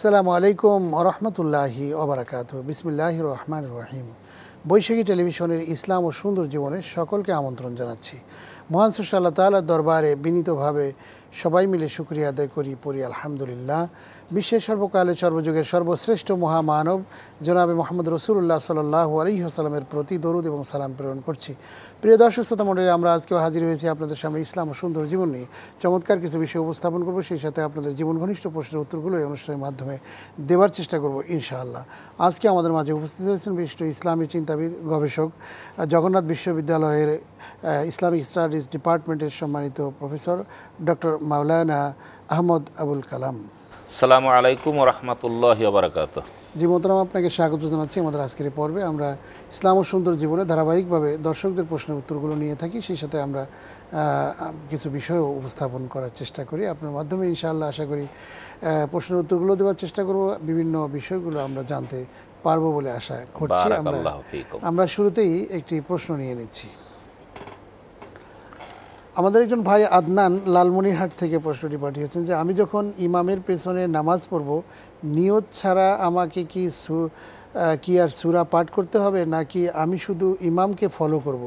আসসালামু আলাইকুম ওয়া রাহমাতুল্লাহি ওয়া বারাকাতুহু। বিসমিল্লাহির রহমানির রহিম। বৈশাখী টেলিভিশনের ইসলাম ও সুন্দর জীবনের সকলকে আমন্ত্রণ জানাচ্ছি। মহান স্রষ্টা আল্লাহ তাআলার দরবারে বিনীতভাবে সবাই মিলে শুকরিয়া আদায় করি পড়ি আলহামদুলিল্লাহ। বিশ্বের সর্বকালে সর্বযুগের সর্বশ্রেষ্ঠ মহামানব জনাবে মোহাম্মদ রসুল্লাহ সাল্লাল্লাহু আলাইহি ওয়াসাল্লামের প্রতি দরুদ এবং সালাম প্রেরণ করছি। প্রিয় দর্শক শ্রোতা মণ্ডলী, আমরা আজকেও হাজির হয়েছি আপনাদের সামনে ইসলাম ও সুন্দর জীবন নিয়ে। চমৎকার কিছু বিষয় উপস্থাপন করব, সেই সাথে আপনাদের জীবন ঘনিষ্ঠ প্রশ্নের উত্তরগুলো এই অনুষ্ঠানের মাধ্যমে দেওয়ার চেষ্টা করব ইনশাআল্লাহ। আজকে আমাদের মাঝে উপস্থিত হয়েছেন বিশিষ্ট ইসলামী চিন্তাবিদ গবেষক জগন্নাথ বিশ্ববিদ্যালয়ের ইসলামিক স্টাডিজ ডিপার্টমেন্টের সম্মানিত প্রফেসর ডক্টর মাওলানা আহমদ আবুল কালাম। আসসালামু আলাইকুম ওয়া রাহমাতুল্লাহি ওয়া বারাকাতুহু। জি মোহতারাম, আপনাকে স্বাগত জানাচ্ছি আমাদের আজকের পর্বে। আমরা ইসলাম ও সুন্দর জীবনে ধারাবাহিকভাবে দর্শকদের প্রশ্নের উত্তরগুলো নিয়ে থাকি, সেই সাথে আমরা কিছু বিষয় উপস্থাপন করার চেষ্টা করি আপনার মাধ্যমে ইনশাআল্লাহ। আশা করি প্রশ্নের উত্তরগুলো দেওয়ার চেষ্টা করব, বিভিন্ন বিষয়গুলো আমরা জানতে পারবো বলে আশা করছি। আমরা শুরুতেই একটি প্রশ্ন নিয়ে নিচ্ছি। আমাদের একজন ভাই আদনান লালমনিরহাট থেকে প্রশ্নটি পাঠিয়েছেন যে, আমি যখন ইমামের পেছনে নামাজ পড়ব নিয়ত ছাড়া আমাকে কি আর সূরা পাঠ করতে হবে, নাকি আমি শুধু ইমামকে ফলো করব?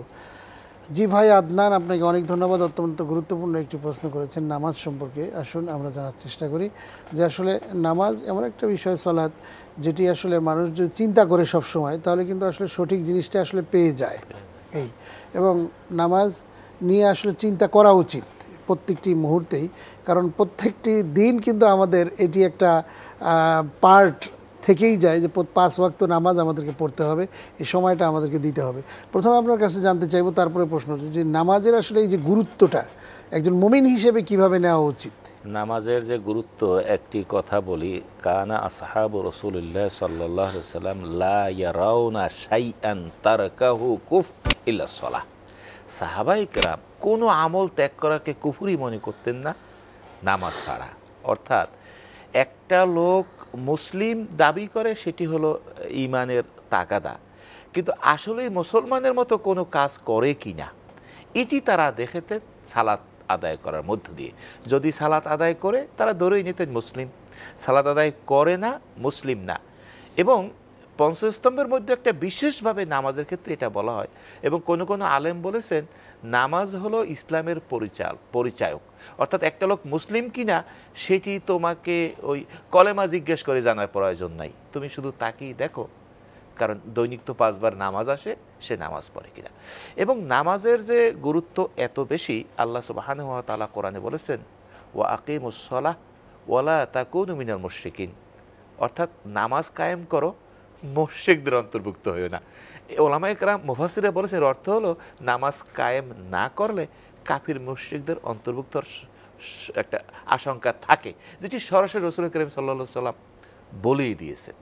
জি ভাই আদনান, আপনাকে অনেক ধন্যবাদ। অত্যন্ত গুরুত্বপূর্ণ একটি প্রশ্ন করেছেন নামাজ সম্পর্কে। আসুন আমরা জানার চেষ্টা করি যে আসলে নামাজ এমন একটা বিষয়, সালাত, যেটি আসলে মানুষ যদি চিন্তা করে সবসময় তাহলে কিন্তু আসলে সঠিক জিনিসটা আসলে পেয়ে যায় এই, এবং নামাজ নিয়ে আসলে চিন্তা করা উচিত প্রত্যেকটি মুহূর্তেই, কারণ প্রত্যেকটি দিন কিন্তু আমাদের এটি একটা পার্ট থেকেই যায় যে 5 ওয়াক্ত নামাজ আমাদেরকে পড়তে হবে, এই সময়টা আমাদেরকে দিতে হবে। প্রথমে আপনার কাছে জানতে চাইব, তারপরে প্রশ্ন যে নামাজের আসলে এই যে গুরুত্বটা একজন মুমিন হিসেবে কিভাবে নেওয়া উচিত? নামাজের যে গুরুত্ব, একটি কথা বলি, কানা আসহাবু রাসূলুল্লাহ সাল্লাল্লাহু আলাইহি ওয়াসাল্লাম লা ইয়ারাউনা শাইআন তারকাহু কুফর ইল্লা সালাহ। সাহাবাইকরাম কোনো আমল ত্যাগ করাকে কুফুরি মনে করতেন না নামাজ ছাড়া। অর্থাৎ একটা লোক মুসলিম দাবি করে সেটি হলো ইমানের তাগাদা, কিন্তু আসলেই মুসলমানের মতো কোনো কাজ করে কি না এটি তারা দেখতেন সালাত আদায় করার মধ্য দিয়ে। যদি সালাত আদায় করে তারা ধরেই নিতেন মুসলিম, সালাত আদায় করে না মুসলিম না। এবং পঞ্চস্তম্ভের মধ্যে একটা বিশেষভাবে নামাজের ক্ষেত্রে এটা বলা হয়, এবং কোনো কোনো আলেম বলেছেন নামাজ হলো ইসলামের পরিচায়ক। অর্থাৎ একটা লোক মুসলিম কিনা সেটি তোমাকে ওই কলেমা জিজ্ঞেস করে জানার প্রয়োজন নাই, তুমি শুধু তাকেই দেখো, কারণ দৈনিক তো 5 বার নামাজ আসে, সে নামাজ পড়ে কিনা। এবং নামাজের যে গুরুত্ব এত বেশি, আল্লাহ সুবহানাহু ওয়া তাআলা কোরআনে বলেছেন ওয়া আকিমুস সালাহ ওয়া লা তাকুনু মিনাল মুশরিকিন। অর্থাৎ নামাজ কায়েম করো, মুশরিকদের অন্তর্ভুক্ত হইও না। ওলামায়ে কেরাম মুফাসসিররা বলেছেন অর্থ হলো নামাজ কায়েম না করলে কাফির মুশরিকদের অন্তর্ভুক্ত একটা আশঙ্কা থাকে, যেটি সরাসরি রাসূল করিম সাল্লাল্লাহু আলাইহি সাল্লাম বলেই দিয়েছেন,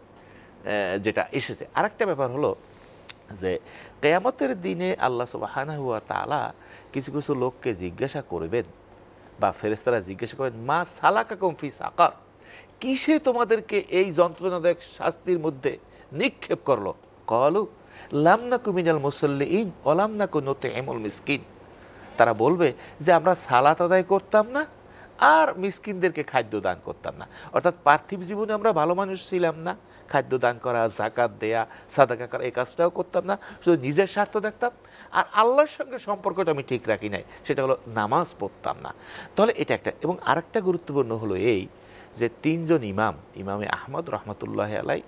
যেটা এসেছে। আরেকটা ব্যাপার হলো যে কিয়ামতের দিনে আল্লাহ সুবহানাহু ওয়া তাআলা কিছু কিছু লোককে জিজ্ঞাসা করবেন, বা ফেরেশতারা জিজ্ঞাসা করবেন, মা সালাকাকুম ফি সাকার, কিসে তোমাদেরকে এই যন্ত্রণাদায়ক শাস্তির মধ্যে নিক্ষেপ করলো? কলু লাম নাকু মিনাল মুসাল্লিঈন ওয়া লাম নাকু নুতঈমুল মিসকিন। তারা বলবে যে আমরা সালাত আদায় করতাম না আর মিসকিনদেরকে খাদ্য দান করতাম না। অর্থাৎ পার্থিব জীবনে আমরা ভালো মানুষ ছিলাম না, খাদ্য দান করা, যাকাত দেয়া, সাদাকা করা এই কাজটাও করতাম না, শুধু নিজের স্বার্থ দেখতাম, আর আল্লাহর সঙ্গে সম্পর্কটা আমি ঠিক রাখি নাই, সেটা হলো নামাজ পড়তাম না। তাহলে এটা একটা। এবং আরেকটা গুরুত্বপূর্ণ হলো এই যে 3জন ইমাম, ইমামে আহমদ রহমতুল্লাহ আলাই,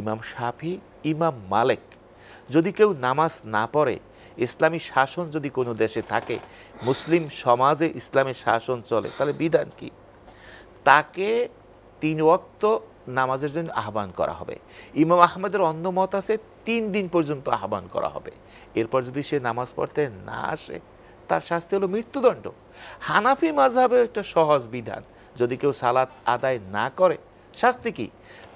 ইমাম শাফি, ইমাম মালিক, যদি কেউ নামাজ না পড়ে, ইসলামী শাসন যদি কোনো দেশে থাকে, মুসলিম সমাজে ইসলামের শাসন চলে, তাহলে বিধান কি? তাকে 3 ওয়াক্ত নামাজের জন্য আহ্বান করা হবে। ইমাম আহমদের অন্য মত আছে 3 দিন পর্যন্ত আহ্বান করা হবে, এরপর যদি সে নামাজ পড়তে না আসে তার শাস্তি হলো মৃত্যুদণ্ড। হানাফি মাযহাবে একটা সহজ বিধান, যদি কেউ সালাত আদায় না করে শাস্তি কি?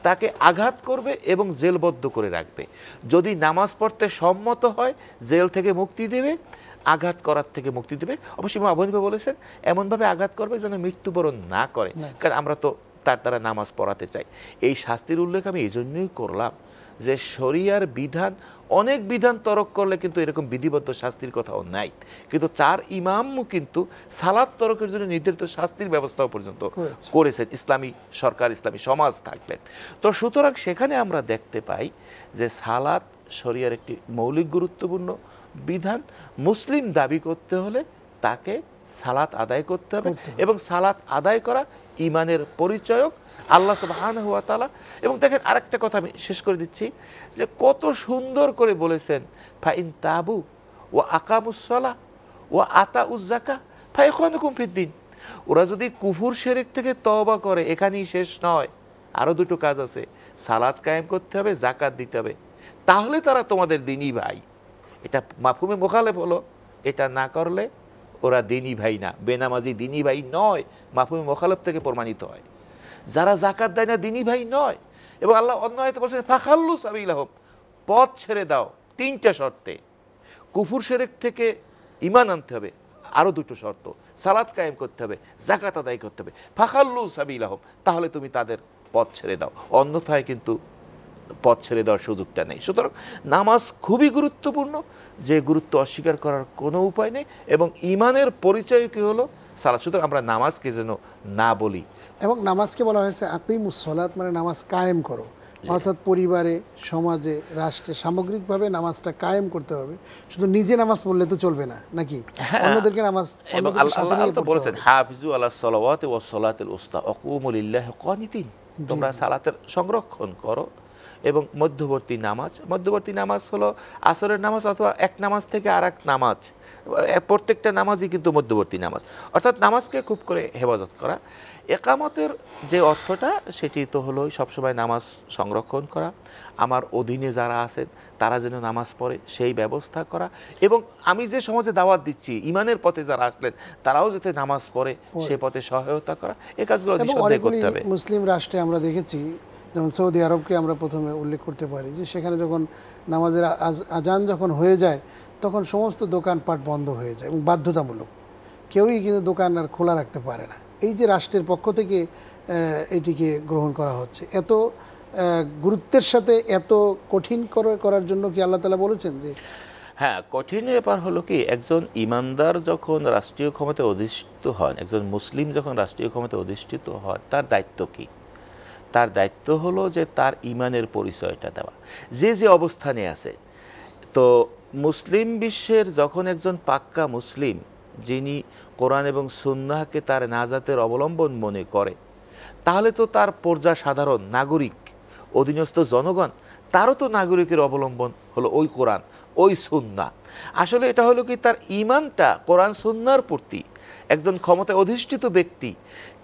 তাকে আঘাত করবে এবং জেলবদ্ধ করে রাখবে। যদি নামাজ পড়তে সম্মত হয় জেল থেকে মুক্তি দেবে, আঘাত করার থেকে মুক্তি দেবে। অবশ্যই আবহানিবা বলেছেন এমনভাবে আঘাত করবে যেন মৃত্যুবরণ না করে, কারণ আমরা তো তার দ্বারা নামাজ পড়াতে চাই। এই শাস্তির উল্লেখ আমি এই জন্যই করলাম जे शरियार विधान अनेक विधान तरक करले किन्तु एरकम विधिबद्ध शास्तिर कथाओ नाई किन्तु चार इमामो किन्तु सालात तरकेर जोन्नो निर्धारित शास्तिर व्यवस्था पर्यन्त करेछेन इस्लामी सरकार इस्लामी समाज थाकले तो सुतरां सेखाने आमरा देखते पाई जे सालात शरियार एकटी मौलिक गुरुत्वपूर्ण विधान मुस्लिम दाबी करते होले ताके सालात आदाय करते होबे एबं सालात आदाय करा ईमानेर परिचयक आल्लाह सुबहानाहु वा ताआला एबं देखें आरेकटा कथा आमि शेष करे दिच्छि जे कत सुंदर करे बोलेछेन फा इन ताबू वा आकामुस्सलाह वा आताउज जाकाह फा इखवानुकुम फिद्दीन ओरा जदि कुफुर शिरक थेके तौबा करे एखानेई शेष नय आरो दुटो काज आछे सालात कायेम करते होबे जाकात दिते होबे ताहले तारा तोमादेर दीनी भाई एटा माफुमे मुखालेफ हलो एटा ना करले ओरा दीनी भाई ना बेनामाजी दीनी भाई नय माफुमे मुखालेफ थेके प्रमाणित हय যারা যাকাত দেয় না দ্বীনি ভাই নয় এবং আল্লাহ অন্য আয়াতে বলেছেন ফাখাল্লু সাবিলাহুম পথ ছেড়ে দাও তিনটা শর্তে কুফর শিরক থেকে ঈমান আনতে হবে আরো দুটো শর্ত সালাত কায়েম করতে হবে যাকাত আদায় করতে হবে ফাখাল্লু সাবিলাহুম তাহলে তুমি তাদের পথ ছেড়ে দাও অন্যথায় কিন্তু পথ ছেড়ে দেওয়ার সুযোগটা নেই সুতরাং নামাজ খুবই গুরুত্বপূর্ণ যে গুরুত্ব অস্বীকার করার কোনো উপায় নেই এবং ঈমানের পরিচয় কি হলো সালাত সুতরাং আমরা নামাজকে যেন না বলি এবং নামাজকে বলা হয়েছে আকিমুস সালাত মানে নামাজ কায়েম করো অর্থাৎ পরিবারে সমাজে রাষ্ট্রে সামগ্রিকভাবে নামাজটা কায়েম করতে হবে শুধু নিজে নামাজ পড়লে তো চলবে না নাকি অন্যদেরকে নামাজ এবং আল্লাহ তো বলেছেন হাফিজু আলাস সালাওয়াতি ওয়াস সালাতিল উস্তা ওয়াকুমু লিল্লাহি কানিতিন তোমরা সালাতের সংরক্ষণ করো এবং মধ্যবর্তী নামাজ হলো আসরের নামাজ অথবা এক নামাজ থেকে আরেক নামাজ প্রত্যেকটা নামাজই কিন্তু মধ্যবর্তী নামাজ অর্থাৎ নামাজকে খুব করে হেফাজত করা একামতের যে অর্থটা সেটি তো হলো সব সময় নামাজ সংরক্ষণ করা আমার অধীনে যারা আছেন তারা যেন নামাজ পড়ে সেই ব্যবস্থা করা এবং আমি যে সমাজে দাওয়াত দিচ্ছি ইমানের পথে যারা আসলেন তারাও যাতে নামাজ পড়ে সেই পথে সহায়তা করা এই কাজগুলো নিঃসন্দেহে করতে হবে মুসলিম রাষ্ট্রে আমরা দেখেছি যেমন সৌদি আরবকে আমরা প্রথমে উল্লেখ করতে পারি যে সেখানে যখন নামাজের আজান যখন হয়ে যায় তখন সমস্ত দোকানপাট বন্ধ হয়ে যায় এবং বাধ্যতামূলক কেউই কিন্তু দোকান আর খোলা রাখতে পারে না এই যে রাষ্ট্রের পক্ষ থেকে এটিকে গ্রহণ করা হচ্ছে এত গুরুত্বের সাথে এত কঠিন করার জন্য কি আল্লাহ তাআলা বলেছেন যে হ্যাঁ কঠিন ব্যাপার হলো কি একজন ইমানদার যখন রাষ্ট্রীয় ক্ষমতায় অধিষ্ঠিত হন একজন মুসলিম যখন রাষ্ট্রীয় ক্ষমতায় অধিষ্ঠিত হয় তার দায়িত্ব কি তার দায়িত্ব হলো যে তার ইমানের পরিচয়টা দেওয়া যে যে অবস্থানে আছে তো মুসলিম বিশ্বের যখন একজন পাক্কা মুসলিম যিনি কোরআন এবং সুন্নাহকে তার নাজাতের অবলম্বন মনে করে তাহলে তো তার প্রজা সাধারণ নাগরিক অধীনস্থ জনগণ তারও তো নাগরিকের অবলম্বন হলো ওই কোরআন ওই সুন্নাহ আসলে এটা হলো কি তার ঈমানটা কোরআন সুন্নাহর প্রতি একজন ক্ষমতায় অধিষ্ঠিত ব্যক্তি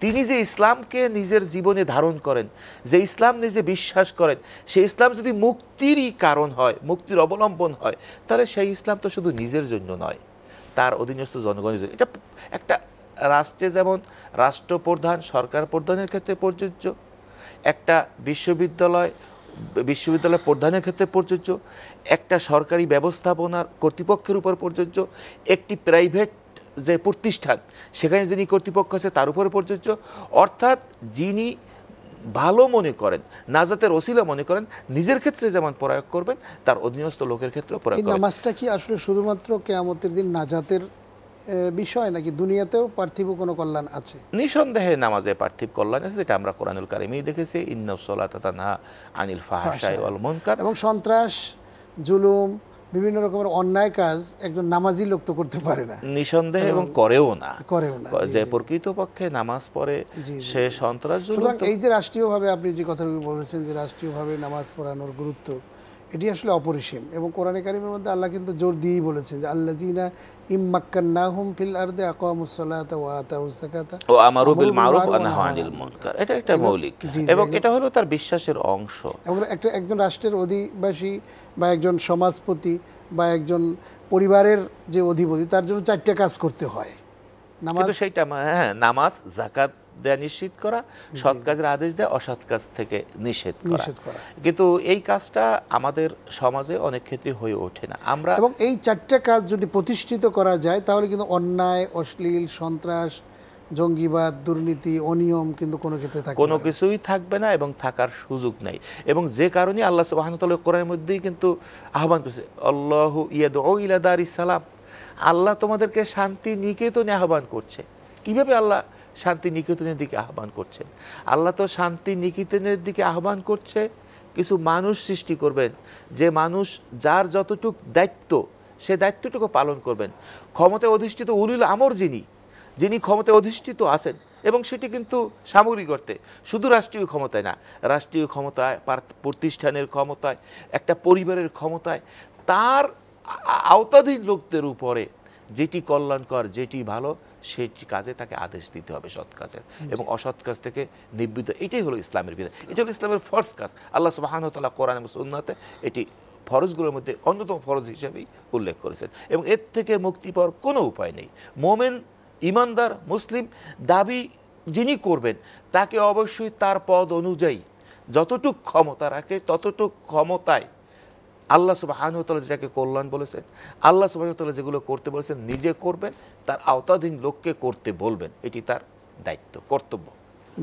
তিনি যে ইসলামকে নিজের জীবনে ধারণ করেন যে ইসলাম নিজে বিশ্বাস করেন সেই ইসলাম যদি মুক্তিরই কারণ হয় মুক্তির অবলম্বন হয় তাহলে সেই ইসলাম তো শুধু নিজের জন্য নয় তার অধীনস্থ জনগণের জন্য এটা একটা রাষ্ট্রে যেমন রাষ্ট্রপ্রধান সরকার প্রধানের ক্ষেত্রে প্রযোজ্য একটা বিশ্ববিদ্যালয় প্রধানের ক্ষেত্রে প্রযোজ্য একটা সরকারি ব্যবস্থাপনার কর্তৃপক্ষের উপর প্রযোজ্য একটি প্রাইভেট যে প্রতিষ্ঠান সেখানে যিনি কর্তৃপক্ষ আছে তার উপরে প্রযোজ্য অর্থাৎ যিনি ভালো মনে করেন নাজাতের ওসিলা মনে করেন নিজের ক্ষেত্রে যেমন প্রয়োগ করবেন তার অধীনস্থ লোকের ক্ষেত্রে প্রয়োগ করবেন নামাজটা কি আসলে শুধুমাত্র কিয়ামতের দিন নাজাতের বিষয় নাকি দুনিয়াতেও পার্থিব কোনো কল্যাণ আছে নিঃসন্দেহে নামাজে পার্থিব কল্যাণ আছে যেটা আমরা কোরআনুল কারীমেই দেখেছি ইন্নাস সালাতা তানহা আনিল ফাহশাই ওয়াল মুনকার এবং সন্ত্রাস জুলুম বিভিন্ন রকমের অন্যায় কাজ একজন নামাজি লোক তো করতে পারে না নিঃসন্দেহে এবং করেও না যে প্রকৃতপক্ষে নামাজ পড়ে সে সন্ত্রাস সুতরাং এই যে রাষ্ট্রীয়ভাবে আপনি যে কথাটি বলেছেন যে রাষ্ট্রীয়ভাবে নামাজ পড়ানোর গুরুত্ব এটি আসলে অপরিসীম এবং কোরআনে কারিমের মধ্যে আল্লাহ কিন্তু জোর দিয়েই বলেছেন যে আল্লাযিনা ইম্মাক্কান্নাহুম ফিল আরদি আকামুস সালাতা ওয়া আতাউজ যাকাতা ওয়া আমারু বিল মারুফ ওয়া নাহাউ আনিল মুনকার এটা একটা মৌলিক এবং এটা হলো তার বিশ্বাসের অংশ এবং একজন রাষ্ট্রের অধিবাসী বা একজন সমাজপতি বা একজন পরিবারের যে অধিপতি তার জন্য চারটি কাজ করতে হয় নামাজ কিন্তু সেটা হ্যাঁ নামাজ যাকাত দেয়া নিশ্চিত করা সৎ কাজের আদেশ দেয়া অসৎ কাজ থেকে নিষেধ করা কিন্তু এই কাজটা আমাদের সমাজে অনেক ক্ষেত্রে হয়ে ওঠে না আমরা এবং এই চারটি কাজ যদি প্রতিষ্ঠিত করা যায় তাহলে কিন্তু অন্যায় অশ্লীল সন্ত্রাস জঙ্গিবাদ দুর্নীতি অনিয়ম কিন্তু কোনো ক্ষেত্রে থাকবে না, কোনো কিছুই থাকবে না এবং থাকার সুযোগ নাই। এবং যে কারণে আল্লাহ সুবহানাহু ওয়া তাআলা কোরআনের মধ্যেই কিন্তু আহ্বান করেছে, আল্লাহু ইয়াদউ ইলা দারিস সালাম, আল্লাহ তোমাদেরকে শান্তি নিকেতনে আহ্বান করছে। কিভাবে আল্লাহ শান্তি নিকেতনের দিকে আহ্বান করছেন? আল্লাহ তো শান্তি নিকেতনের দিকে আহ্বান করছে কিছু মানুষ সৃষ্টি করবেন, যে মানুষ যার যতটুক দায়িত্ব সে দায়িত্বটুকু পালন করবেন। ক্ষমতায় অধিষ্ঠিত উলুল আমর যিনি, যিনি ক্ষমতায় অধিষ্ঠিত আছেন, এবং সেটি কিন্তু সামরিক অর্থে, শুধু রাষ্ট্রীয় ক্ষমতায় না, রাষ্ট্রীয় ক্ষমতায়, প্রতিষ্ঠানের ক্ষমতায়, একটা পরিবারের ক্ষমতায়, তার আওতাধীন লোকদের উপরে যেটি কল্যাণকর যেটি ভালো সেই কাজে তাকে আদেশ দিতে হবে, সৎ কাজের, এবং অসৎ কাজ থেকে নিবৃত। এটাই হলো ইসলামের বিধান, এটা হলো ইসলামের ফরজ কাজ। আল্লাহ সুবহানাহু ওয়া তাআলা কোরআন এবং সুন্নাহতে এটি ফরজগুলোর মধ্যে অন্যতম ফরজ হিসেবেই উল্লেখ করেছেন, এবং এর থেকে মুক্তি পাওয়ার কোনো উপায় নেই। মোমেন ইমানদার মুসলিম দাবি যিনি করবেন তাকে অবশ্যই তার পদ অনুযায়ী যতটুক ক্ষমতা রাখে ততটুক ক্ষমতায় আল্লাহ সুবহানাহু ওয়া তাআলা যেটাকে কল্যাণ বলেছেন, আল্লাহ সুবহানাহু ওয়া তাআলা যেগুলো করতে বলেছেন নিজে করবেন, তার আওতাধীন লোককে করতে বলবেন। এটি তার দায়িত্ব, কর্তব্য।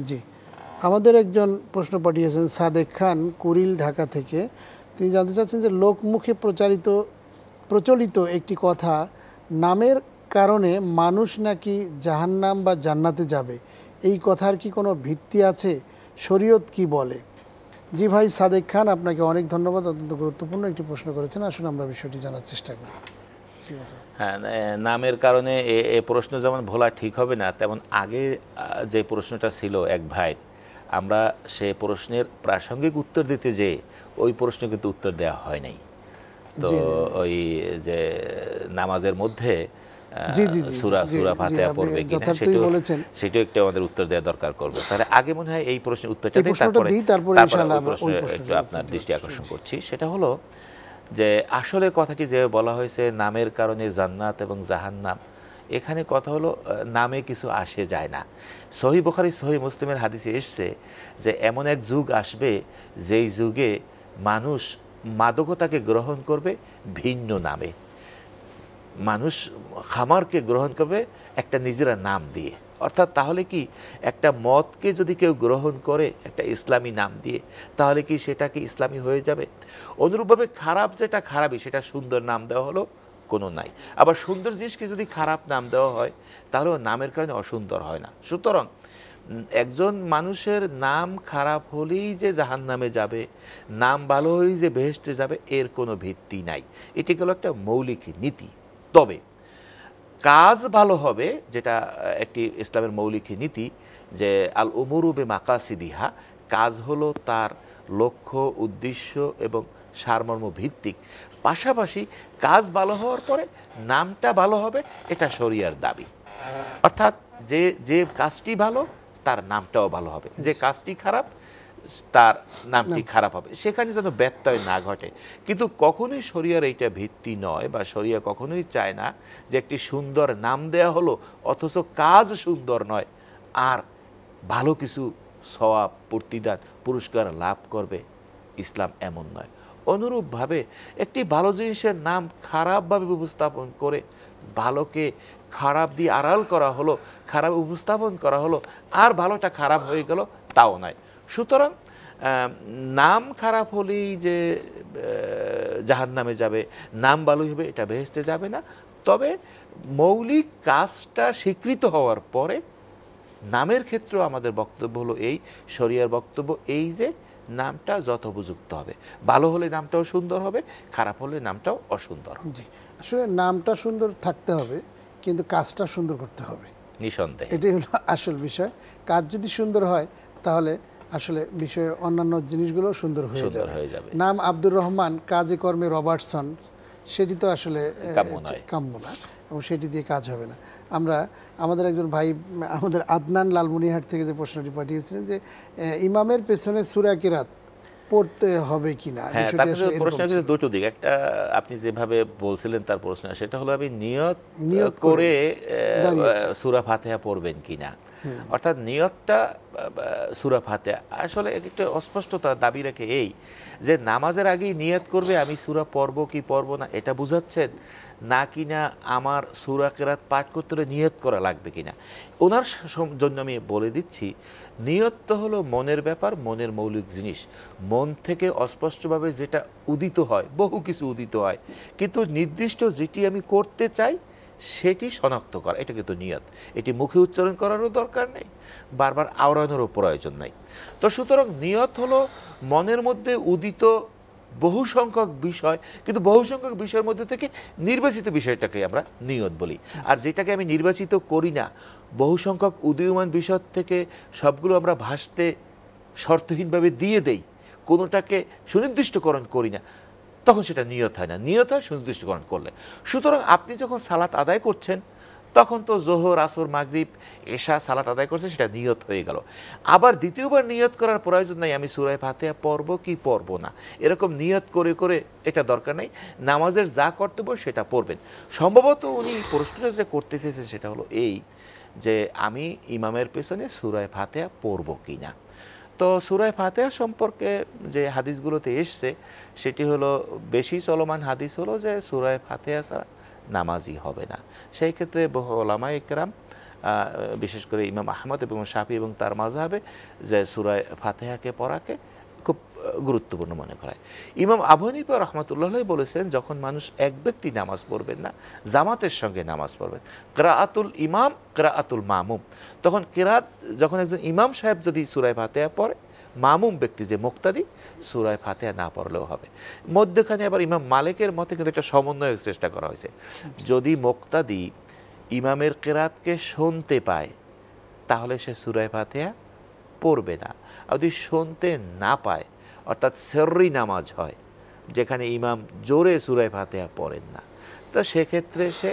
জি, আমাদের একজন প্রশ্ন পাঠিয়েছেন সাদেক খান কুরিল, ঢাকা থেকে। তিনি জানতে চাচ্ছেন যে লোকমুখে প্রচলিত একটি কথা, নামের কারণে মানুষ নাকি জাহান্নাম বা জান্নাতে যাবে, এই কথার কি কোনো ভিত্তি আছে? শরীয়ত কি বলে? জি ভাই সাদেক খান, আপনাকে অনেক ধন্যবাদ, অত্যন্ত গুরুত্বপূর্ণ একটি প্রশ্ন করেছেন। আসুন আমরা বিষয়টি জানার চেষ্টা করি। হ্যাঁ, নামের কারণে এ প্রশ্ন যেমন ভোলা ঠিক হবে না, তেমন আগে যে প্রশ্নটা ছিল এক ভাই, আমরা সে প্রশ্নের প্রাসঙ্গিক উত্তর দিতে যেয়ে ওই প্রশ্ন কিন্তু উত্তর দেওয়া হয় নাই। তো ওই যে নামাজের মধ্যে সেটাও একটু আমাদের উত্তর দেওয়া দরকার করবে। তাহলে আগে মনে হয় এই প্রশ্নের উত্তরটা দিই, তারপরে একটু আপনার দৃষ্টি আকর্ষণ করছি। সেটা হলো যে আসলে কথাটি যে বলা হয়েছে নামের কারণে জান্নাত এবং জাহান্নাম, এখানে কথা হলো নামে কিছু আসে যায় না। সহিহ বুখারী সহিহ মুসলিমের হাদিসে এসছে যে এমন এক যুগ আসবে যেই যুগে মানুষ মাদকতাকে গ্রহণ করবে ভিন্ন নামে, মানুষ খামারকে গ্রহণ করবে একটা নিজেরা নাম দিয়ে। অর্থাৎ তাহলে কি একটা মতকে যদি কেউ গ্রহণ করে একটা ইসলামী নাম দিয়ে, তাহলে কি সেটা কি ইসলামী হয়ে যাবে? অনুরূপভাবে খারাপ যেটা খারাপই, সেটা সুন্দর নাম দেওয়া হলো কোনো নাই। আবার সুন্দর জিনিসকে যদি খারাপ নাম দেওয়া হয় তাহলেও নামের কারণে অসুন্দর হয় না। সুতরাং একজন মানুষের নাম খারাপ হলেই যে জাহান্নামে যাবে, নাম ভালো হলেই যে বেহেশতে যাবে, এর কোনো ভিত্তি নাই। এটি হলো একটা মৌলিক নীতি। তবে কাজ ভালো হবে, যেটা একটি ইসলামের মৌলিক নীতি, যে আল উমুরু বে মাকাসিদিহা, কাজ হলো তার লক্ষ্য উদ্দেশ্য এবং সারমর্ম ভিত্তিক। পাশাপাশি কাজ ভালো হওয়ার পরে নামটা ভালো হবে, এটা শরিয়ার দাবি। অর্থাৎ যে যে কাজটি ভালো তার নামটাও ভালো হবে, যে কাজটি খারাপ তার নামটি খারাপ হবে, সেখানে যেন ব্যত্যয় না ঘটে। কিন্তু কখনোই শরিয়ার এইটা ভিত্তি নয়, বা শরিয়া কখনোই চায় না যে একটি সুন্দর নাম দেয়া হলো অথচ কাজ সুন্দর নয়, আর ভালো কিছু সওয়াব প্রতিদান পুরস্কার লাভ করবে, ইসলাম এমন নয়। অনুরূপভাবে একটি ভালো জিনিসের নাম খারাপভাবে উপস্থাপন করে ভালোকে খারাপ দিয়ে আড়াল করা হলো, খারাপ উপস্থাপন করা হলো, আর ভালোটা খারাপ হয়ে গেল, তাও নয়। সুতরাং নাম খারাপ হলেই যে জাহান্নামে যাবে, নাম ভালোই হবে এটা বেহেশতে যাবে না। তবে মৌলিক কাজটা স্বীকৃত হওয়ার পরে নামের ক্ষেত্রেও আমাদের বক্তব্য হলো এই, শরিয়ার বক্তব্য এই যে নামটা যথোপযুক্ত হবে, ভালো হলে নামটাও সুন্দর হবে, খারাপ হলে নামটাও অসুন্দর হবে। জি, আসলে নামটা সুন্দর থাকতে হবে কিন্তু কাজটা সুন্দর করতে হবে নিঃসন্দেহে, এটাই হলো আসল বিষয়। কাজ যদি সুন্দর হয় তাহলে আসলে বিষয়ে অন্যান্য জিনিসগুলো সুন্দর হয়ে যাবে। নাম আব্দুর রহমান, কাজে কর্মে রবার্টসন, সেটি তো আসলে কাম্য না এবং সেটি দিয়ে কাজ হবে না। আমরা আমাদের একজন ভাই আমাদের আদনান লালমনিহাট থেকে যে প্রশ্নটি পাঠিয়েছিলেন যে ইমামের পেছনে সূরা কিরাত পড়তে হবে কিনা। হ্যাঁ, প্রশ্নের দুটো দিক, একটা আপনি যেভাবে বলছিলেন তার প্রশ্ন, সেটা হলো আমি নিয়ত করে সূরা ফাতিহা পড়বেন কিনা। অর্থাৎ নিয়তটা सूরা ফাতিহা আসলে একটা অস্পষ্টতা দাবি রাখে এই যে নামাজের আগেই নিয়ত করবে আমি সূরা পড়ব কি পড়ব না এটা বুঝাচ্ছেন না কিনা আমার সূরা কিরাত পাঠ করতে নিয়ত করা লাগবে কিনা ওনার জন্য আমি বলে দিচ্ছি নিয়ত তো হলো মনের ব্যাপার মনের মৌলিক জিনিস মন থেকে অস্পষ্টভাবে যেটা উদিত হয় বহু কিছু উদিত হয় কিন্তু নির্দিষ্ট যেটি আমি করতে চাই সেটি শনাক্ত করা এটা কিন্তু নিয়ত এটি মুখে উচ্চারণ করারও দরকার নেই বারবার আওড়ানোরও প্রয়োজন নাই তো সুতরাং নিয়ত হলো মনের মধ্যে উদিত বহু সংখ্যক বিষয় কিন্তু বহু সংখ্যক বিষয়ের মধ্যে থেকে নির্বাচিত বিষয়টাকে আমরা নিয়ত বলি আর যেটাকে আমি নির্বাচিত করি না বহু সংখ্যক উদীয়মান বিষয় থেকে সবগুলো আমরা ভাসতে শর্তহীনভাবে দিয়ে দেই কোনোটাকে সুনির্দিষ্টকরণ করি না তখন সেটা নিয়ত হয় না নিয়ত হয় সুনির্দিষ্টকরণ করলে সুতরাং আপনি যখন সালাত আদায় করছেন তখন তো যোহর আসর মাগরিব এশা সালাত আদায় করছেন সেটা নিয়ত হয়ে গেল আবার দ্বিতীয়বার নিয়ত করার প্রয়োজন নাই আমি সূরা ফাতিহা পড়ব কি পড়ব না এরকম নিয়ত করে করে এটা দরকার নাই নামাজের যা কর্তব্য সেটা পড়বেন সম্ভবত উনি প্রশ্নটা যে করতে চেয়েছেন সেটা হলো এই যে আমি ইমামের পেছনে সূরা ফাতিহা পড়ব কি না তো সূরা ফাতিহা সম্পর্কে যে হাদিসগুলোতে এসছে সেটি হলো বেশি চলমান হাদিস হলো যে সূরা ফাতিহা ছাড়া নামাজি হবে না সেই ক্ষেত্রে বহু ওলামায়ে ইকরাম বিশেষ করে ইমাম আহমদ এবং শাফি এবং তার মাযহাবে যে সূরা ফাতিহাকে পড়াকে খুব গুরুত্বপূর্ণ মনে করায় ইমাম আবু হানিফা রাহমাতুল্লাহ আলাইহি বলেছেন যখন মানুষ এক ব্যক্তি নামাজ পড়বেন না জামাতের সঙ্গে নামাজ পড়বেন কিরাআতুল ইমাম কিরাআতুল মামুম তখন কিরাত যখন একজন ইমাম সাহেব যদি সূরা ফাতিহা পড়ে মামুম ব্যক্তি যে মুক্তাদি সূরা ফাতিহা না পড়লেও হবে মধ্যখানে আবার ইমাম মালিকের মতে কিন্তু একটা সমন্বয়ের চেষ্টা করা হয়েছে যদি মুক্তাদি ইমামের কিরাতকে শুনতে পায় তাহলে সে সূরা ফাতিহা পড়বে না আর যদি শুনতে না পায় অর্থাৎ সররি নামাজ হয় যেখানে ইমাম জোরে সূরা ফাতিহা পড়েন না তো সেক্ষেত্রে সে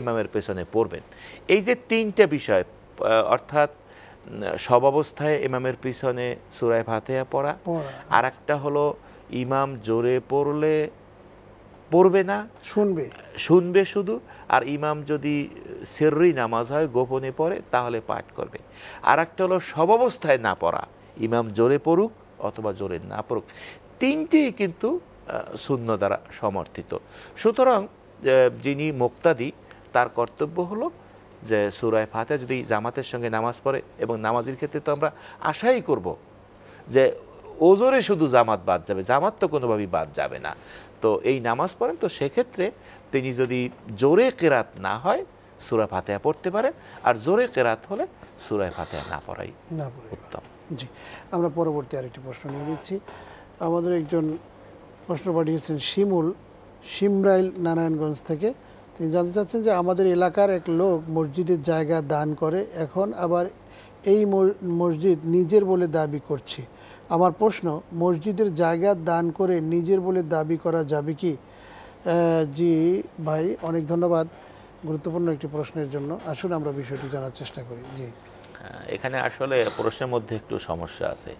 ইমামের পেছনে পড়বেন এই যে তিনটা বিষয় অর্থাৎ সব অবস্থায় ইমামের পিছনে সূরা ফাতিহা পড়া আর একটা হলো ইমাম জোরে পড়লে পড়বে না শুনবে শুনবে শুধু আর ইমাম যদি সিররি নামাজ হয় গোপনে পড়ে তাহলে পাঠ করবে আর একটা হলো সব অবস্থায় না পড়া ইমাম জোরে পড়ুক অথবা জোরে না পড়ুক তিনটেই কিন্তু সুন্নাহ দ্বারা সমর্থিত সুতরাং যিনি মুক্তাদি তার কর্তব্য হলো যে সূরা ফাতিহা যদি জামাতের সঙ্গে নামাজ পড়ে এবং নামাজের ক্ষেত্রে তো আমরা আশাই করব যে ওজোরে শুধু জামাত বাদ যাবে জামাত তো কোনোভাবেই বাদ যাবে না তো এই নামাজ পড়েন তো সেক্ষেত্রে তিনি যদি জোরে কিরাত না হয় সূরা ফাতিহা পড়তে পারেন আর জোরে কিরাত হলে সূরা ফাতিহা না পড়াই উত্তম জি আমরা পরবর্তী আরেকটি প্রশ্ন নিয়ে নিচ্ছি আমাদের একজন প্রশ্ন পাঠিয়েছেন শিমুল সিমরাইল নারায়ণগঞ্জ থেকে তিনি জানতে চাচ্ছেন যে আমাদের এলাকার এক লোক মসজিদের জায়গা দান করে এখন আবার এই মসজিদ নিজের বলে দাবি করছে আমার প্রশ্ন মসজিদের জায়গা দান করে নিজের বলে দাবি করা যাবে কি জি ভাই অনেক ধন্যবাদ গুরুত্বপূর্ণ একটি প্রশ্নের জন্য আসুন আমরা বিষয়টি জানার চেষ্টা করি জি এখানে আসলে প্রশ্নের মধ্যে একটু সমস্যা আছে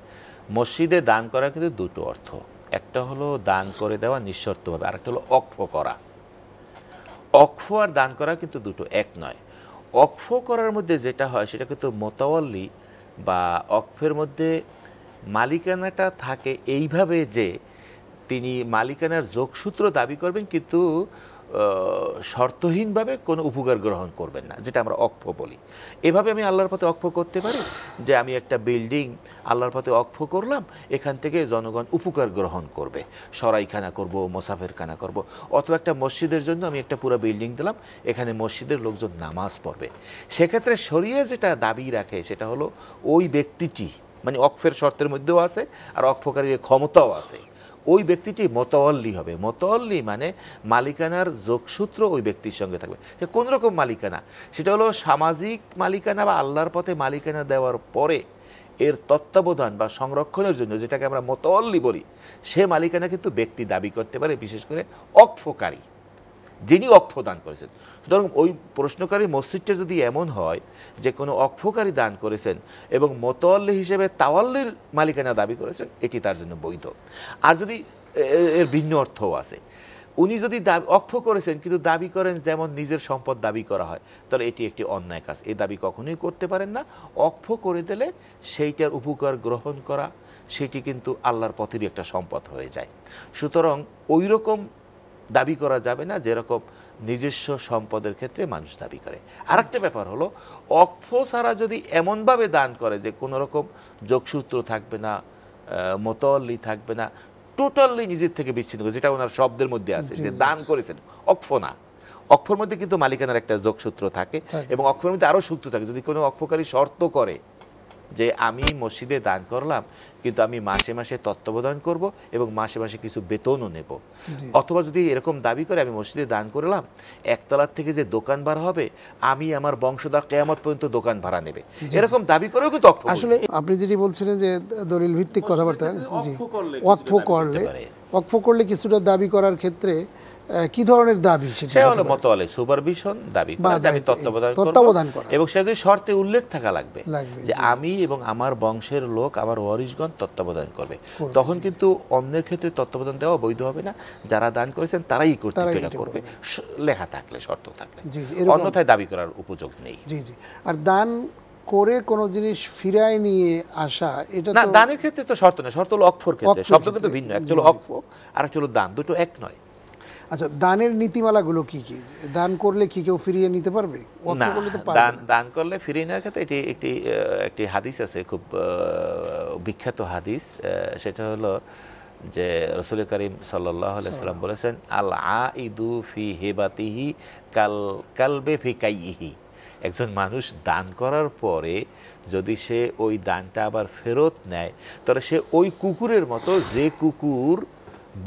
মসজিদে দান করা কিন্তু দুটো অর্থ একটা হলো দান করে দেওয়া নিঃশর্তভাবে আরেকটা হলো ওকফ করা ওকফ আর দান করা কিন্তু দুটো এক নয় ওকফ করার মধ্যে যেটা হয় সেটা কিন্তু মোতাওয়াল্লি বা ওকফের মধ্যে মালিকানাটা থাকে এইভাবে যে তিনি মালিকানার যোগসূত্র দাবি করবেন কিন্তু শর্তহীনভাবে কোনো উপকার গ্রহণ করবেন না যেটা আমরা ওকফ বলি এভাবে আমি আল্লাহর পথে ওকফ করতে পারি যে আমি একটা বিল্ডিং আল্লাহর পথে ওকফ করলাম এখান থেকে জনগণ উপকার গ্রহণ করবে সরাইখানা করব মোসাফেরখানা করব অথবা একটা মসজিদের জন্য আমি একটা পুরো বিল্ডিং দিলাম এখানে মসজিদের লোকজন নামাজ পড়বে সেক্ষেত্রে শরীয়ে যেটা দাবি রাখে সেটা হলো ওই ব্যক্তিটি মানে ওকফের শর্তের মধ্যেও আছে আর ওকফকারীর ক্ষমতাও আছে ওই ব্যক্তিটি মোতাওয়াল্লি হবে মোতাওয়াল্লি মানে মালিকানার যোগসূত্র ওই ব্যক্তির সঙ্গে থাকবে সে কোন রকম মালিকানা সেটা হলো সামাজিক মালিকানা বা আল্লাহর পথে মালিকানা দেওয়ার পরে এর তত্ত্বাবধান বা সংরক্ষণের জন্য যেটাকে আমরা মোতাওয়াল্লি বলি সে মালিকানা কিন্তু ব্যক্তি দাবি করতে পারে বিশেষ করে ওকফকারী যিনি ওকফ দান করেছেন সুতরাং ওই প্রশ্নকারী মসজিদটা যদি এমন হয় যে কোনো ওকফকারী দান করেছেন এবং মোতাওয়াল্লি হিসেবে তাওয়াল্লির মালিকানা দাবি করেছেন এটি তার জন্য বৈধ আর যদি এর ভিন্ন অর্থও আছে उनी जदि दाबी अक्ष करेছেন किन्तु दाबी करें जेमन निजेर सम्पद दाबी करा हय ताहले एटी एकटी अन्याय काज। ए दाबी कखनोई करते पारेन ना। अक्ष करे दिले सेइटार उपकार ग्रहण करा सेटी किन्तु आल्लाहर पथेरই एकटा सम्पद हये যায়। सुतरां ओई रकम दाबी करा जाबे ना जेरकम निजस्व सम्पदेर क्षेत्रे मानुष दाबी करे। आरेकटा ब्यापार हलो अक्ष छाड़ा जदि एमन भावे दान करे जे कोनो रकम जोगसूत्र थाकबे ना मतअल्ली थाकबे ना टोटाली निजे थेके विच्छिन्न जेटा ओनार शब्देर मध्ये आछे जे दान करेছেন अक्ष ना। अक्षर मध्ये किन्तु मालिकानार एकटा जोगसूत्र थाके एबं अक्षर मध्ये आरो सूत्र थाके। जदि कोनो अक्षकारी शर्त करे जे आमी मस्जिदे दान करलाम किन्तु आमी मासे मासे तत्त्वबोधन करब एबं मासे मासे किछु वेतनও नेब अथवा जदि एरकम दाबी करे आमी मस्जिदे दान करलाम एकतला थेके जे दोकान भाड़ा होबे आमी आमार बंशधर कियामत पर्यन्त दोकान भाड़ा नेबे एरकम दाबी करेও কিন্তু অক্ষ। আসলে আপনি যেটি বলছিলেন যে দলিল ভিত্তিক কথাবার্তা জি অক্ষ করলে কিছুটা দাবি করার ক্ষেত্রে কি ধরনের দাবি সেটা হলো মতআলে সুপারভিশন দাবি করা দাবি তত্ত্বাবধান করা এবং সেটা যদি শর্তে উল্লেখ থাকা লাগবে যে আমি এবং আমার বংশের লোক আমার ওয়ারিশগণ তত্ত্বাবধান করবে তখন কিন্তু অন্যের ক্ষেত্রে তত্ত্বাবধান দেওয়া বৈধ হবে না। যারা দান করেছেন তারাই কর্তৃত্ব করবে লেখা থাকলে শর্ত থাকলে অন্যথায় দাবি করার উপযোগ নেই। জি জি আর দান করে কোন জিনিস ফিরায় নিয়ে আসা এটা না দানের ক্ষেত্রে তো শর্ত না শর্ত হলো অক্ফর ক্ষেত্রে শব্দ কিন্তু ভিন্ন এক হলো অক্ফ আর এক হলো দান দুটো এক নয়। আচ্ছা দানের নীতিমালাগুলো কি কি দান করলে কি কেউ ফিরিয়ে নিতে পারবে অক্ষ করলে তো পারবে না। দান করলে ফিরিয়ে নেওয়ার কথা এটি একটি হাদিস আছে খুব বিখ্যাত হাদিস সেটা হলো যে রাসূল করিম সাল্লাল্লাহু আলাইহি ওয়াসাল্লাম বলেছেন আল আইদু ফি হিবাতিহি কাল কালবে ফি কাইহি। একজন মানুষ দান করার পরে যদি সে ওই দানটা আবার ফেরত নেয় তাহলে সে ওই কুকুরের মতো যে কুকুর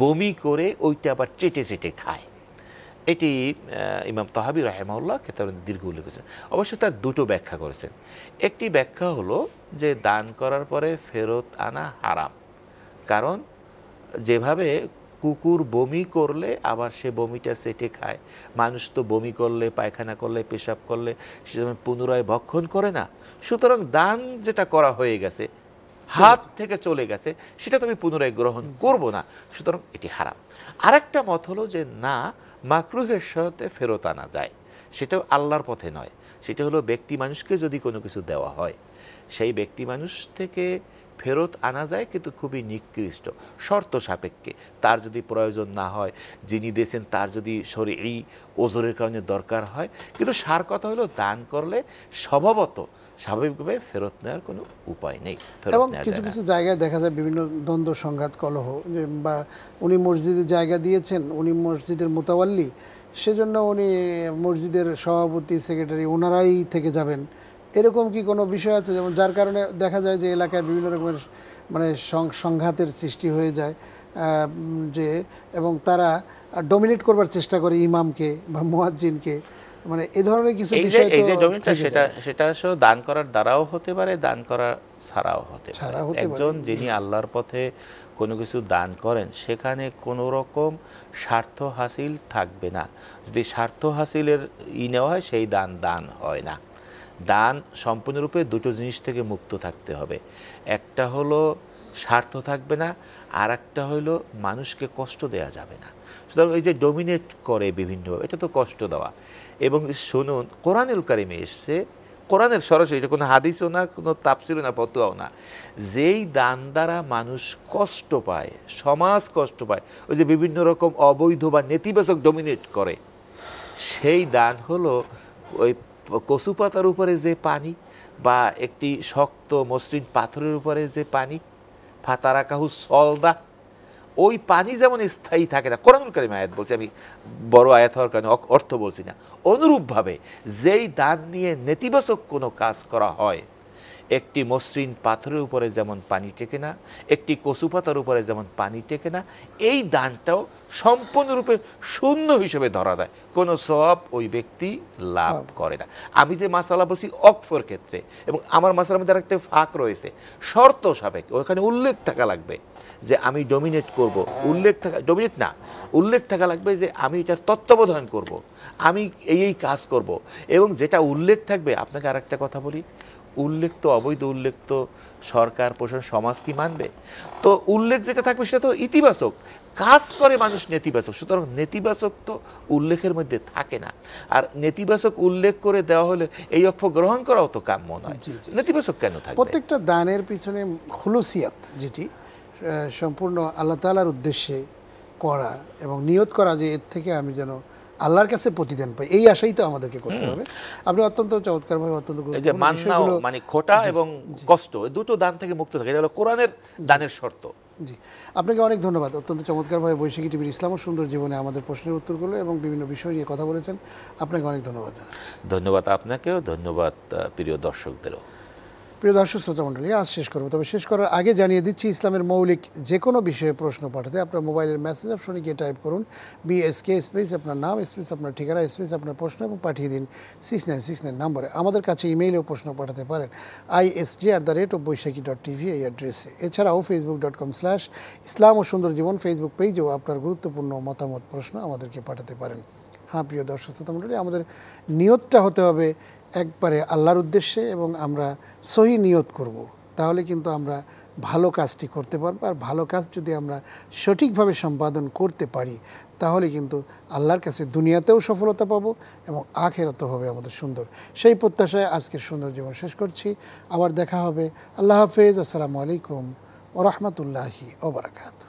বমি করে ওইটা আবার চেটে চেটে খায়। এটি ইমাম তাহাবী রাহিমাহুল্লাহ কেতাবে দীর্ঘ উল্লেখ করেছেন। অবশ্য তার দুটো ব্যাখ্যা করেছেন। একটি ব্যাখ্যা হলো যে দান করার পরে ফেরত আনা হারাম কারণ যেভাবে কুকুর বমি করলে আবার সে বমিটা চেটে খায় মানুষ তো বমি করলে পায়খানা করলে পেশাব করলে সে যেমন পুনরায় ভক্ষণ করে না। সুতরাং দান যেটা করা হয়ে গেছে হাত থেকে চলে গেছে সেটা তো আমি পুনরায় গ্রহণ করব না সুতরাং এটি হারাম। আরেকটা মত হলো যে না মাকরুহের সাথে ফেরত আনা যায় সেটাও আল্লাহর পথে নয়। সেটা হলো ব্যক্তি মানুষকে যদি কোনো কিছু দেওয়া হয় সেই ব্যক্তি মানুষ থেকে ফেরত আনা যায় কিন্তু খুবই নিকৃষ্ট শর্ত সাপেক্ষে তার যদি প্রয়োজন না হয় যিনি দিয়েছেন তার যদি শরীরী ওজোরের কারণে দরকার হয় কিন্তু সার কথা হলো দান করলে স্বভাবত স্বাভাবিকভাবে ফেরত নেওয়ার কোনো উপায় নেই। এবং কিছু কিছু জায়গায় দেখা যায় বিভিন্ন দ্বন্দ্ব সংঘাত কলহ বা উনি মসজিদে জায়গা দিয়েছেন উনি মসজিদের মোতাওয়াল্লি সেজন্য উনি মসজিদের সভাপতি সেক্রেটারি ওনারাই থেকে যাবেন এরকম কি কোনো বিষয় আছে যেমন যার কারণে দেখা যায় যে এলাকায় বিভিন্ন রকমের মানে সংঘাতের সৃষ্টি হয়ে যায় যে এবং তারা ডমিনেট করবার চেষ্টা করে ইমামকে বা মুয়াজ্জিনকে মানে এই ধরনের কিছু বিষয় তো এই যে ডমিনেটটা সেটা দান করার দ্বারাও হতে পারে দান করা ছাড়াও হতে পারে। একজন যিনি আল্লাহর পথে কোনো কিছু দান করেন সেখানে কোনো রকম স্বার্থ হাসিল থাকবে না। যদি স্বার্থ হাসিলের ই নেওয়া হয় সেই দান দান হয় না। দান সম্পূর্ণরূপে দুটো জিনিস থেকে মুক্ত থাকতে হবে একটা হলো স্বার্থ থাকবে না আর একটা হলো মানুষকে কষ্ট দেয়া যাবে না। সুতরাং এই যে ডমিনেট করে বিভিন্নভাবে এটা তো কষ্ট দেওয়া। এবং শুনুন কোরআনুল কারিমে এসছে কোরআনের সরাসরি এটা কোনো হাদিসও না কোনো তাফসিরও না ফতোয়াও না যেই দান দ্বারা মানুষ কষ্ট পায় সমাজ কষ্ট পায় ওই যে বিভিন্ন রকম অবৈধ বা নেতিবাচক ডমিনেট করে সেই দান হলো ওই কচু পাতার উপরে যে পানি বা একটি শক্ত মসৃণ পাথরের উপরে যে পানি ফাতারা কাহু সলদা ওই পানি যেমন স্থায়ী থাকে না কোরআনুল কারিমে আয়াত বলছি আমি বড় আয়াত হওয়ার কারণে অর্থ বলছি না। অনুরূপভাবে যেই দান নিয়ে নেতিবাচক কোনো কাজ করা হয় একটি মসৃণ পাথরের উপরে যেমন পানি টেকে না একটি কচু পাতার উপরে যেমন পানি টেকে না এই দানটাও সম্পূর্ণরূপে শূন্য হিসেবে ধরা দেয় কোনো সওয়াব ওই ব্যক্তি লাভ করে না। আমি যে মাসালা বলছি অক্ফর ক্ষেত্রে এবং আমার মাসালার মধ্যে একটা ফাঁক রয়েছে শর্ত সাপেক্ষে ওখানে উল্লেখ থাকা লাগবে যে আমি ডমিনেট করব উল্লেখ থাকা ডমিনেট না উল্লেখ থাকা লাগবে যে আমি এটার তত্ত্বাবধান করব আমি এই কাজ করব এবং যেটা উল্লেখ থাকবে আপনাকে আর একটা কথা বলি उल्लेख तो अवैध उल्लेख तो सरकार प्रशासन समाज की मानबे तो उल्लेख जेटा थाकबे सेटा तो इतिबाचक काज करे मानुष नेतिबाचक सूतरां नेतिबाचक तो उल्लेखेर मध्ये थाके ना आर नेतिबाचक उल्लेख करे देওয়া হলে এই অর্থ গ্রহণ করাও তো কাম্য নয় নেতিবাচক কেন থাকবে প্রত্যেকটা দানের পিছনে খুলুসিয়াত যেটি সম্পূর্ণ আল্লাহ তাআলার উদ্দেশ্যে করা এবং নিয়ত করা যে এর থেকে আমি যেন আল্লাহর কাছে প্রতিদান পাই এই আশাই তো আমাদেরকে করতে হবে আপনি অত্যন্ত চমৎকারভাবে অত্যন্ত এই যে মান্না মানে খোটা এবং কষ্ট এই দুটো দান থেকে মুক্ত থাকে এটা হলো কোরআনের দানের শর্ত জি আপনাকে অনেক ধন্যবাদ অত্যন্ত চমৎকারভাবে বৈশাখী টিভির ইসলাম ও সুন্দর জীবনে আমাদের প্রশ্নের উত্তরগুলো এবং বিভিন্ন বিষয় নিয়ে কথা বলেছেন আপনাকে অনেক ধন্যবাদ জানাচ্ছি ধন্যবাদ আপনাকেও ধন্যবাদ প্রিয় দর্শকদেরও প্রিয় দর্শক শ্রোতা মণ্ডলী আজ শেষ করব তবে শেষ করার আগে জানিয়ে দিচ্ছি ইসলামের মৌলিক যে কোনো বিষয়ে প্রশ্ন পাঠাতে আপনার মোবাইলের মেসেজ অপশনে গিয়ে টাইপ করুন বিএসকে স্পেস আপনার নাম স্পেস আপনার ঠিকানা স্পেস আপনার প্রশ্ন এবং পাঠিয়ে দিন 6969 নম্বরে আমাদের কাছে ইমেইলেও প্রশ্ন পাঠাতে পারেন isg@boishakhi.tv এই অ্যাড্রেসে এছাড়াও facebook.com/islam ও সুন্দর জীবন ফেসবুক পেজেও আপনার গুরুত্বপূর্ণ মতামত প্রশ্ন আমাদেরকে পাঠাতে পারেন हाँ प्रिय दर्शक श्रोता मंडली आमादेर नियतटा होते होबे एकबारे आल्लाहर उद्देश्ये एबं आमरा सही नियत करब ताहले किन्तु आमरा भालो काजटी करते पारबो आर भालो काज जोदि आमरा सठीकभावे सम्पादन करते पारी ताहले किन्तु आल्लाहर काछे दुनियातेও सफलता पाबो एबं आखिरते होबे आमादेर सुंदर सेई प्रत्याशाय आजकेर सुंदर जीवन शेष करछि आबार देखा होबे आल्लाह हाफेज आसलामु आलैकुम व रहमतुल्लाहि व बाराकातुहू